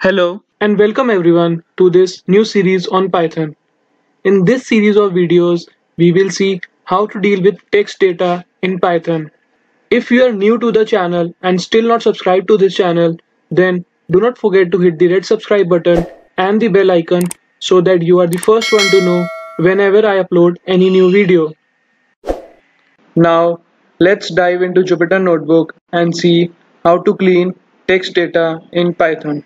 Hello and welcome everyone to this new series on Python. In this series of videos, we will see how to deal with text data in Python. If you are new to the channel and still not subscribed to this channel, then do not forget to hit the red subscribe button and the bell icon so that you are the first one to know whenever I upload any new video. Now, let's dive into Jupyter Notebook and see how to clean text data in Python.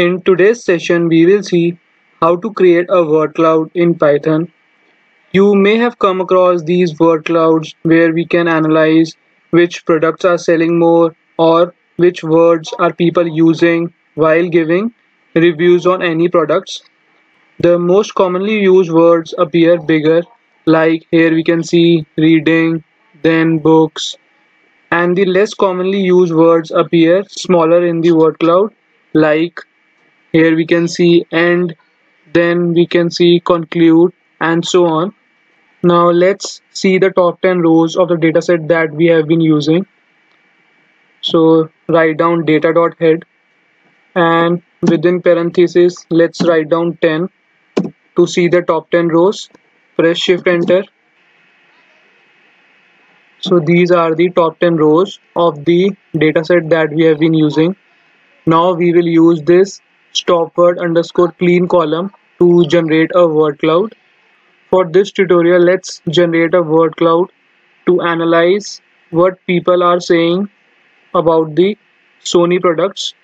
In today's session, we will see how to create a word cloud in Python. You may have come across these word clouds where we can analyze which products are selling more or which words are people using while giving reviews on any products. The most commonly used words appear bigger, like here we can see reading, then books, and the less commonly used words appear smaller in the word cloud, like here we can see end, then we can see conclude and so on. Now let's see the top 10 rows of the dataset that we have been using. So write down data.head and within parentheses let's write down 10 to see the top 10 rows. Press shift enter. So these are the top 10 rows of the dataset that we have been using. Now we will use this stopword_clean column to generate a word cloud. For this tutorial, let's generate a word cloud to analyze what people are saying about the Sony products.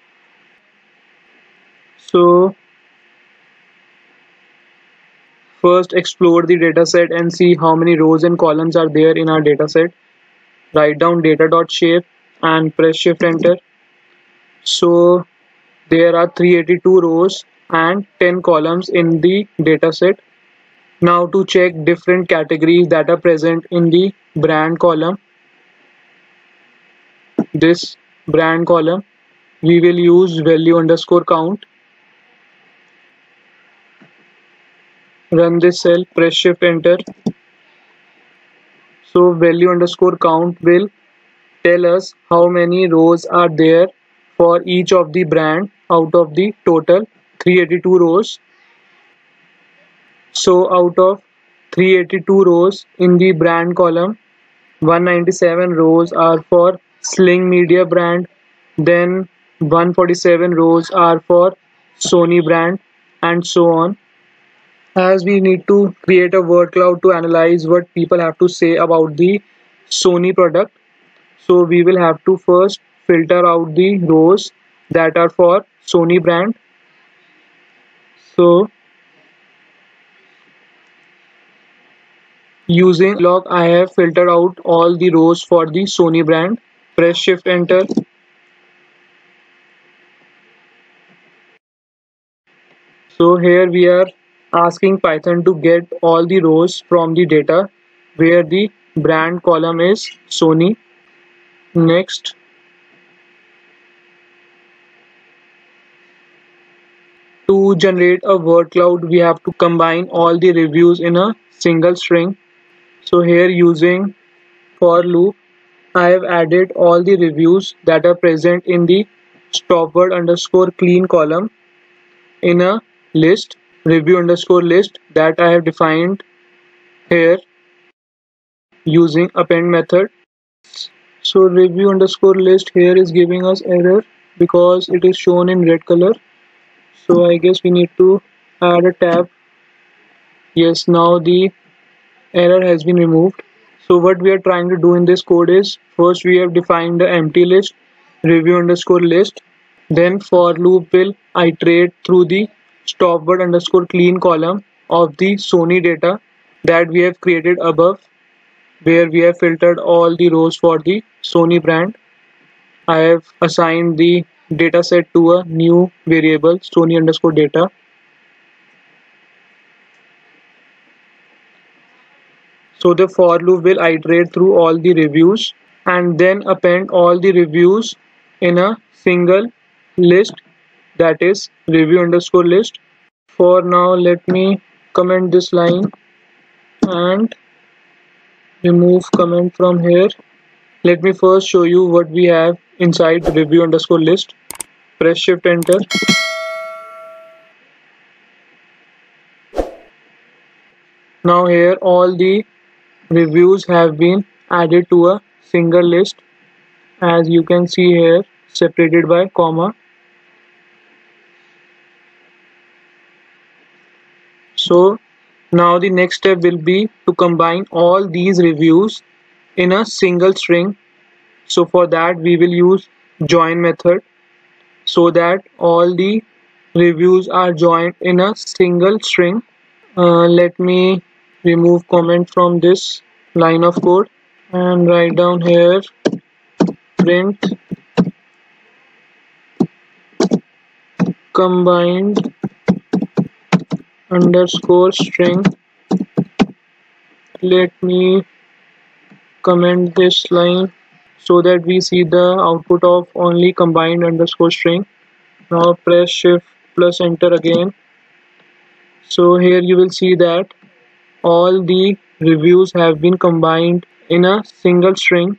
So first explore the dataset and see how many rows and columns are there in our dataset. Write down data.shape and press shift enter. So there are 382 rows and 10 columns in the dataset. Now to check different categories that are present in the brand column, this brand column, we will use value_count. Run this cell, press shift enter. So value_count will tell us how many rows are there for each of the brand out of the total 382 rows. So out of 382 rows in the brand column, 197 rows are for Sling Media brand, then 147 rows are for Sony brand and so on. As we need to create a word cloud to analyze what people have to say about the Sony product, so we will have to first filter out the rows that are for Sony brand. So using log, I have filtered out all the rows for the Sony brand. Press shift enter. So here we are asking Python to get all the rows from the data where the brand column is Sony. Next. To generate a word cloud, we have to combine all the reviews in a single string. So here using for loop, I have added all the reviews that are present in the stopword_clean column in a list, review_list, that I have defined here using append method. So review_list here is giving us error because it is shown in red color. So I guess we need to add a tab. Yes, now the error has been removed. So what we are trying to do in this code is, first we have defined the empty list, review_list. Then for loop will iterate through the stopword_clean column of the Sony data that we have created above, where we have filtered all the rows for the Sony brand. I have assigned the dataset to a new variable Sony_data. So the for loop will iterate through all the reviews and then append all the reviews in a single list, that is review_list. For now, let me comment this line and remove comment from here. Let me first show you what we have inside review_list. press shift enter. Now here all the reviews have been added to a single list, as you can see here, separated by comma. So now the next step will be to combine all these reviews in a single string. So for that we will use join method, so that all the reviews are joined in a single string. Let me remove comment from this line of code and write down here print combined underscore string. Let me comment this line so that we see the output of only combined underscore string. Now press shift plus enter again. So here you will see that all the reviews have been combined in a single string.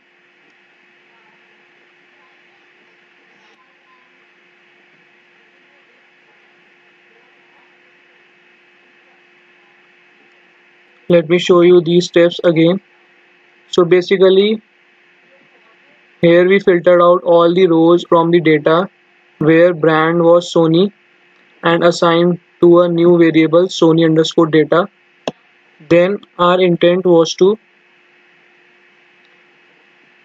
Let me show you these steps again. So basically here we filtered out all the rows from the data where brand was Sony and assigned to a new variable Sony underscore data. Then our intent was to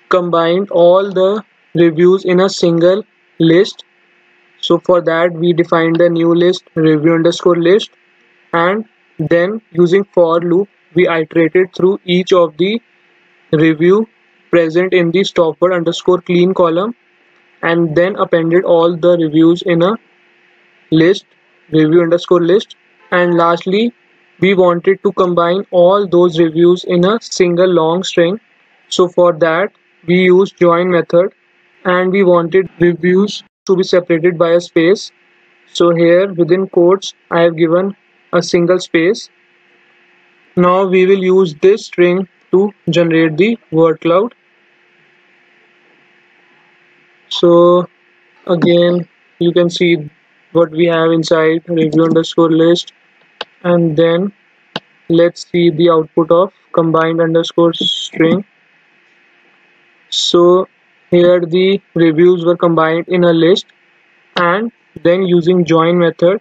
combine all the reviews in a single list. So for that we defined a new list, review underscore list, and then using for loop we iterated through each of the review present in the stopper underscore clean column, and then appended all the reviews in a list, review underscore list. And lastly we wanted to combine all those reviews in a single long string. So for that we used join method, and we wanted reviews to be separated by a space. So here within quotes I have given a single space. Now we will use this string to generate the word cloud. So again you can see what we have inside review underscore list, and then let's see the output of combined underscore string. So here the reviews were combined in a list, and then using join method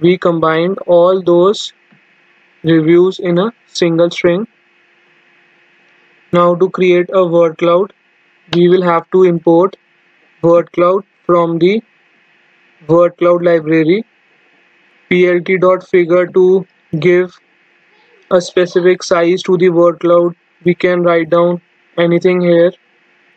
we combined all those reviews in a single string. Now to create a word cloud we will have to import word cloud from the word cloud library, plt.figure. To give a specific size to the word cloud we can write down anything here,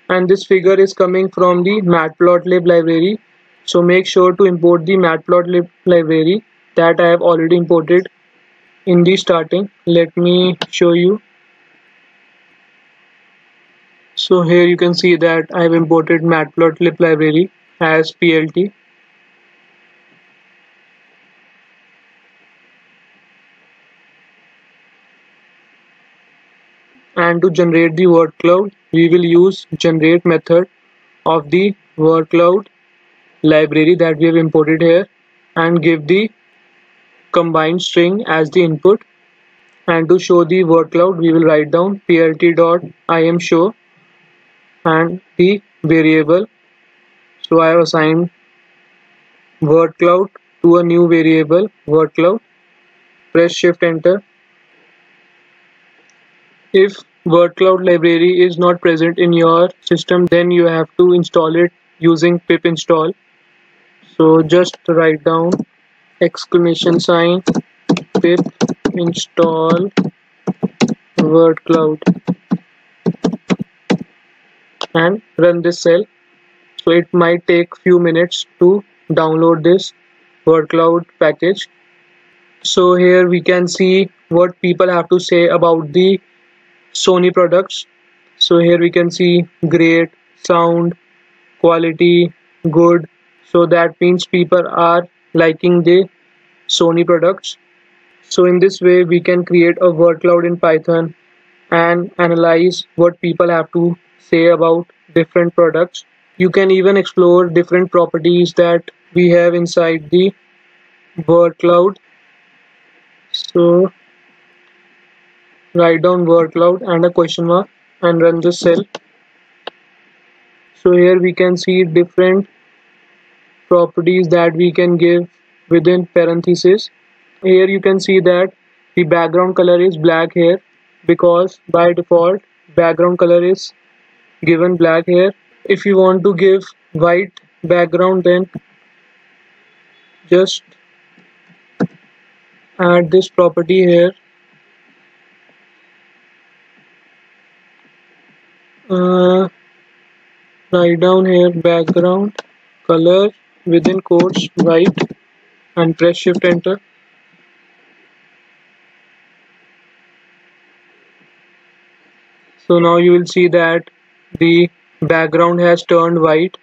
and this figure is coming from the matplotlib library. So make sure to import the matplotlib library that I have already imported in the starting. Let me show you. So here you can see that I have imported matplotlib library as plt. And to generate the word cloud we will use generate method of the word cloud library that we have imported here, and give the combined string as the input. And to show the word cloud we will write down plt.imshow and the variable. So I have assigned word cloud to a new variable word cloud. Press shift enter. If word cloud library is not present in your system, then you have to install it using pip install. So just write down !/ pip install word cloud and run this cell. So it might take few minutes to download this word cloud package. So here we can see what people have to say about the Sony products. So here we can see great, sound, quality, good. So that means people are liking the Sony products. So in this way we can create a word cloud in Python and analyze what people have to say about different products. You can even explore different properties that we have inside the word cloud. So write down word cloud and a question mark and run this cell. So here we can see different properties that we can give within parentheses. Here you can see that the background color is black here because by default background color is given black here. If you want to give white background, then just add this property here. Write down here background color within quotes white and press shift enter. So now you will see that the background has turned white.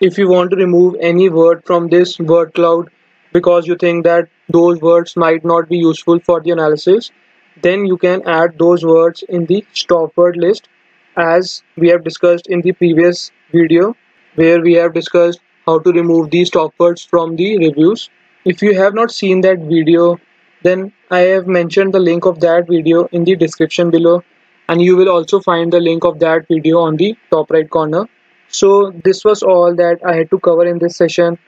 If you want to remove any word from this word cloud because you think that those words might not be useful for the analysis, then you can add those words in the stop word list, as we have discussed in the previous video where we have discussed how to remove these stop words from the reviews. If you have not seen that video, then I have mentioned the link of that video in the description below, and you will also find the link of that video on the top right corner. So this was all that I had to cover in this session.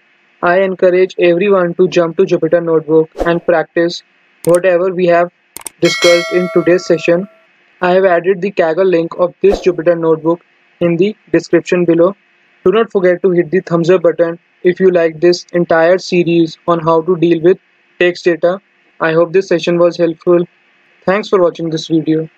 I encourage everyone to jump to Jupyter Notebook and practice whatever we have discussed in today's session. I have added the Kaggle link of this Jupyter Notebook in the description below. Do not forget to hit the thumbs up button if you like this entire series on how to deal with text data. I hope this session was helpful. Thanks for watching this video.